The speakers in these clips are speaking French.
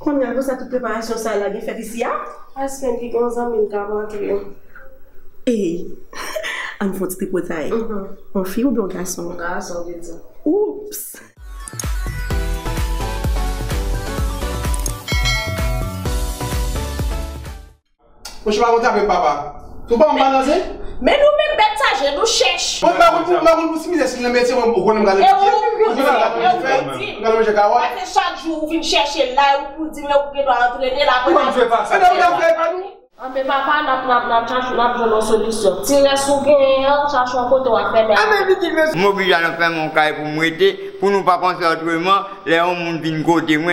Quando eu gosto de preparação, sai lá de Felicia. Acho que eu digo uns amigos que ei, a minha foto de potai. Um fio bom garçom. Garçom, beleza. Ups. Você vai contar para o papa? Tu vai me balançar? Mas não me beta, não cheche. Mas não se me desse, não me desse, não me desse. Eu vou chaque jour, vim chercher lá, eu vou dizer, eu vou lá, eu vou lá. Mas papa, não cherche uma solução. Se ele souber, eu cherche um côté à faire. Je m'oblige à faire mon cahier pour m'aider, pour ne pas penser autrement. Les hommes viennent côté, moi,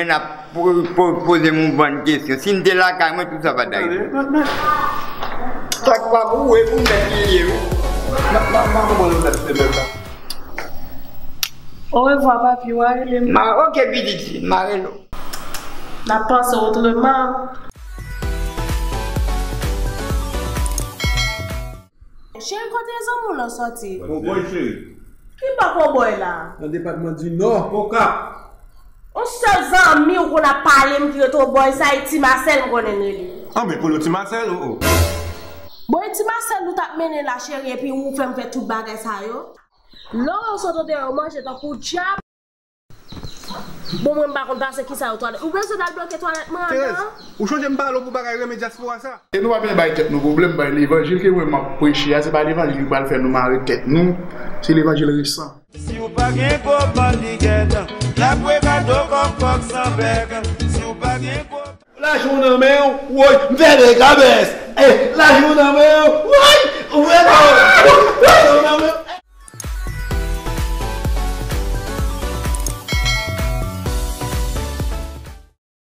pour poser mon bonne question. Si je suis là, moi, tout ça va d'ailleurs. Au revoir, papi. Ok, Biditi, Marelo. La pense autrement. J'ai encontré un sorti. Qui pas là? Dans le département du Nord, au Cap. On se amis ou qu'on a parlé, qui est au boy, ça est Timarcel, qu'on est ah, mais pour le Timarcel, oh. Bon, tu m'as nous t'as mené la chérie et puis on fait tout bagage ça yo. Là on s'entend de manger ton coup de jab. Bon moi pas content c'est qui ça toi. Ou bien c'est bloquer toilette moi. Ou changer me parler pour bagage remédier pour ça. Et nous pas bien bailler tête nous problème bailler l'évangile que moi m'a prêcher, c'est pas l'évangile qui va le faire nous marrer tête nous, c'est l'évangile récent. Si ou pas gain go bandiguette, la bregado comme fox sans bec. Si ou pas gain go la journée même, oui, vers les cabesses. Eh, la journée même, oui, ouais,